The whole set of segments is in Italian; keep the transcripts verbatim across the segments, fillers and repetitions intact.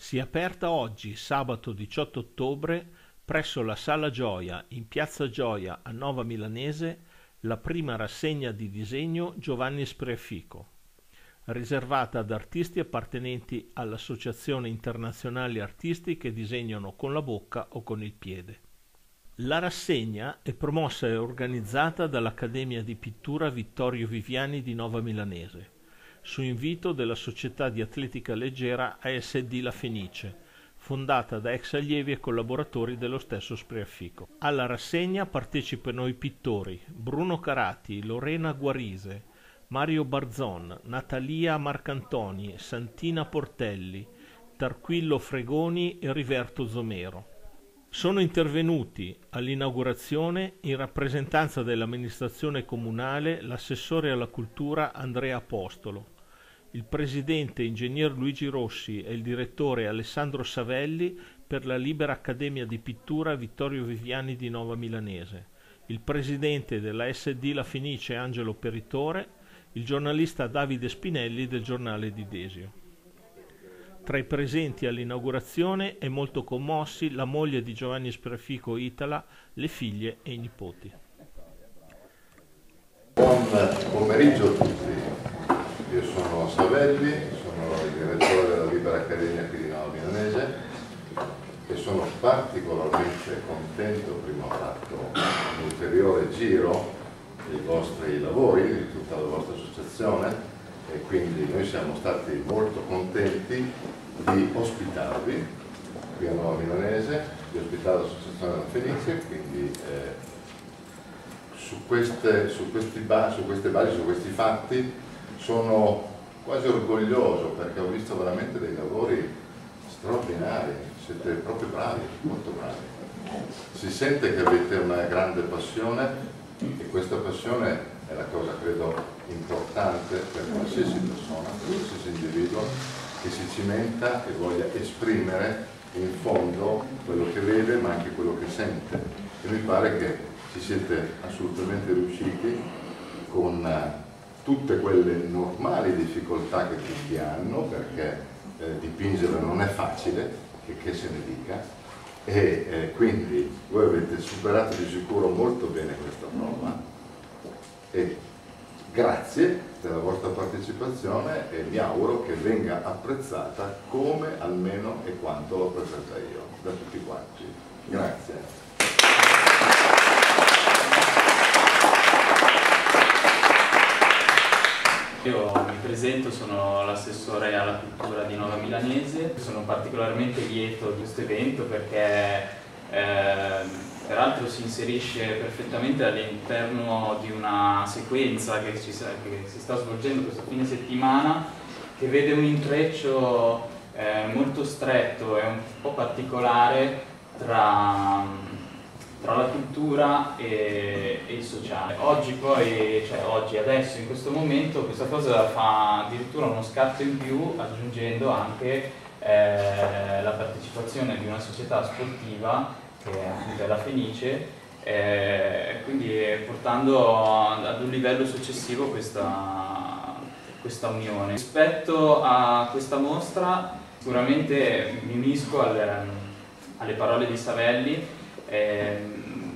si è aperta oggi, sabato diciotto ottobre, presso la Sala Gioia, in Piazza Gioia a Nova Milanese, la prima rassegna di disegno Giovanni Spreafico, riservata ad artisti appartenenti all'Associazione Internazionale Artisti che disegnano con la bocca o con il piede. La rassegna è promossa e organizzata dall'Accademia di Pittura Vittorio Viviani di Nova Milanese, su invito della società di atletica leggera A S D La Fenice, fondata da ex allievi e collaboratori dello stesso Spreafico. Alla rassegna partecipano i pittori Bruno Carati, Lorena Guarise, Mario Barzon, Natalia Marcantoni, Santina Portelli, Tarquillo Fregoni e Riverto Zomero. Sono intervenuti all'inaugurazione, in rappresentanza dell'amministrazione comunale, l'assessore alla cultura Andrea Apostolo, il presidente ingegner Luigi Rossi e il direttore Alessandro Savelli per la Libera Accademia di Pittura Vittorio Viviani di Nova Milanese, il presidente della A S D La Fenice Angelo Peritore, il giornalista Davide Spinelli del Giornale di Desio. Tra i presenti all'inaugurazione e molto commossi la moglie di Giovanni Spreafico Itala, le figlie e i nipoti. Buon pomeriggio a tutti, io sono Savelli, sono il direttore della Libera Accademia di Nova Milanese e sono particolarmente contento, prima ho fatto un ulteriore giro dei vostri lavori, di tutta la vostra associazione, e quindi noi siamo stati molto contenti di ospitarvi qui a Nova Milanese, di ospitare l'Associazione La Fenice, quindi eh, su, queste, su, questi ba su queste basi, su questi fatti sono quasi orgoglioso perché ho visto veramente dei lavori straordinari, siete proprio bravi, molto bravi. Si sente che avete una grande passione e questa passione è la cosa credo importante per qualsiasi persona, per qualsiasi individuo che si cimenta e voglia esprimere in fondo quello che vede ma anche quello che sente, e mi pare che ci siete assolutamente riusciti con tutte quelle normali difficoltà che tutti hanno, perché eh, dipingere non è facile, che, che se ne dica, e eh, quindi voi avete superato di sicuro molto bene questa prova. E grazie della vostra partecipazione e mi auguro che venga apprezzata come almeno e quanto l'ho apprezzata io da tutti quanti. Grazie. Io mi presento, sono l'assessore alla cultura di Nova Milanese, sono particolarmente lieto di questo evento perché eh, peraltro si inserisce perfettamente all'interno di una sequenza che, ci, che si sta svolgendo questo fine settimana, che vede un intreccio eh, molto stretto e un po' particolare tra, tra la cultura e, e il sociale. Oggi poi, cioè oggi, adesso, in questo momento, questa cosa fa addirittura uno scatto in più, aggiungendo anche eh, la partecipazione di una società sportiva che è La Fenice, eh, quindi portando ad un livello successivo questa, questa unione. Rispetto a questa mostra, sicuramente mi unisco al, alle parole di Savelli, eh,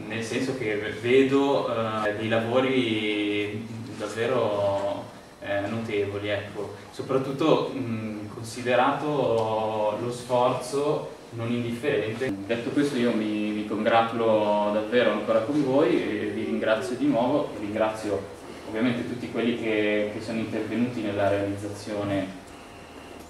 nel senso che vedo eh, dei lavori davvero eh, notevoli, ecco. Soprattutto mh, considerato lo sforzo non indifferente. Detto questo, io mi, mi congratulo davvero ancora con voi e vi ringrazio di nuovo, ringrazio ovviamente tutti quelli che, che sono intervenuti nella realizzazione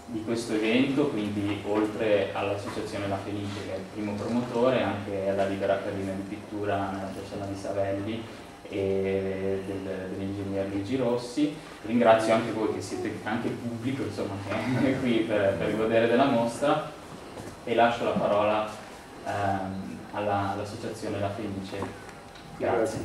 di questo evento, quindi oltre all'Associazione La Fenice che è il primo promotore, anche alla Libera Accademia di Pittura nella persona di Savelli e del, dell'ingegner Luigi Rossi. Ringrazio anche voi che siete anche il pubblico, insomma, che è qui per, per godere della mostra. E lascio la parola ehm, all'Associazione La Fenice. Grazie.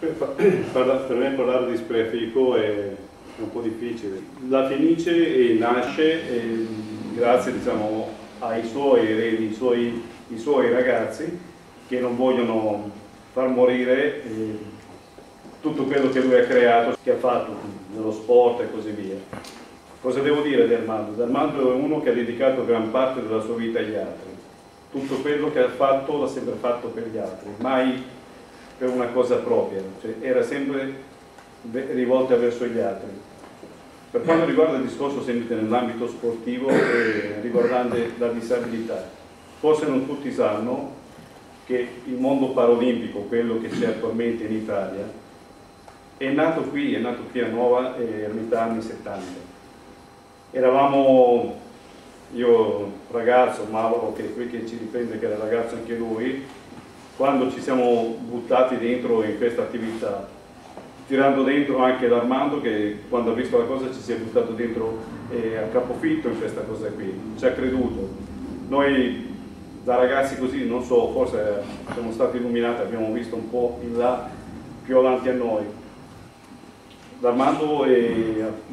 Per, per me parlare di Spreafico è, è un po' difficile. La Fenice nasce eh, grazie, diciamo, ai suoi eredi, i suoi, i suoi ragazzi che non vogliono far morire eh, tutto quello che lui ha creato, che ha fatto nello sport e così via. Cosa devo dire di Armando? Armando è uno che ha dedicato gran parte della sua vita agli altri. Tutto quello che ha fatto l'ha sempre fatto per gli altri, mai per una cosa propria, cioè, era sempre rivolta verso gli altri. Per quanto riguarda il discorso sempre nell'ambito sportivo eh, riguardante la disabilità, forse non tutti sanno che il mondo paralimpico, quello che c'è attualmente in Italia, è nato qui, è nato qui a Nova eh, a metà anni settanta. Eravamo... Io ragazzo, Mauro, che è qui che ci riprende, che era ragazzo anche lui, quando ci siamo buttati dentro in questa attività, tirando dentro anche l'Armando, che quando ha visto la cosa ci si è buttato dentro eh, a capofitto in questa cosa qui, ci ha creduto. Noi da ragazzi così, non so, forse siamo stati illuminati, abbiamo visto un po' in là, più avanti a noi. L'Armando è...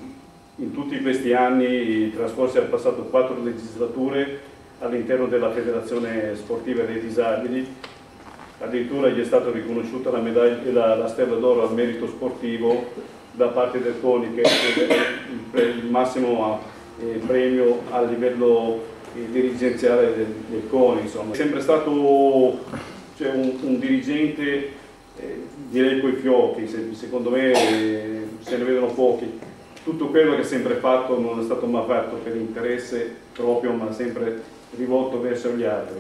In tutti questi anni trascorsi ha passato quattro legislature all'interno della Federazione Sportiva dei Disabili, addirittura gli è stata riconosciuta la, medaglia, la, la stella d'oro al merito sportivo da parte del CONI, che è il, il massimo eh, premio a livello eh, dirigenziale del, del CONI. Insomma. È sempre stato cioè, un, un dirigente, eh, direi coi fiocchi, se, secondo me eh, se ne vedono pochi. Tutto quello che è sempre fatto non è stato mai fatto per interesse proprio, ma sempre rivolto verso gli altri.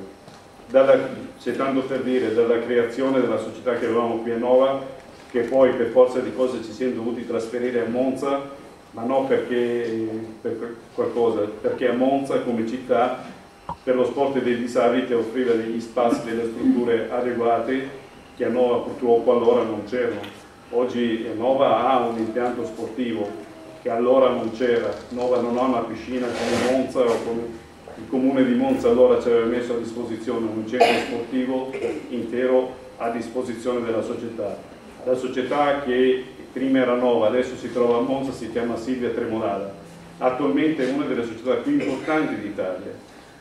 C'è tanto per dire, dalla creazione della società che avevamo qui a Nova, che poi per forza di cose ci siamo dovuti trasferire a Monza, ma non perché per qualcosa, perché a Monza come città per lo sport dei disabili offriva degli spazi, delle strutture adeguate che a Nova purtroppo allora non c'erano. Oggi Nova ha un impianto sportivo che allora non c'era. Nova non ha una piscina come Monza o come il comune di Monza allora ci aveva messo a disposizione, un centro sportivo intero a disposizione della società. La società che prima era Nova, adesso si trova a Monza, si chiama Silvia Tremolada, attualmente è una delle società più importanti d'Italia,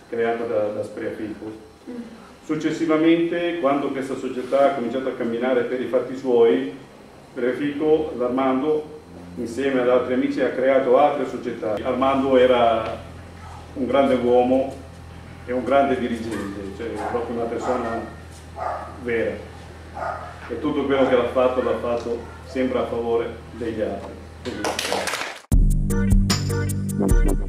creata da, da Spreafico. Successivamente, quando questa società ha cominciato a camminare per i fatti suoi, Spreafico, l'Armando, insieme ad altri amici ha creato altre società. Armando era un grande uomo e un grande dirigente, cioè proprio una persona vera, e tutto quello che l'ha fatto l'ha fatto sempre a favore degli altri.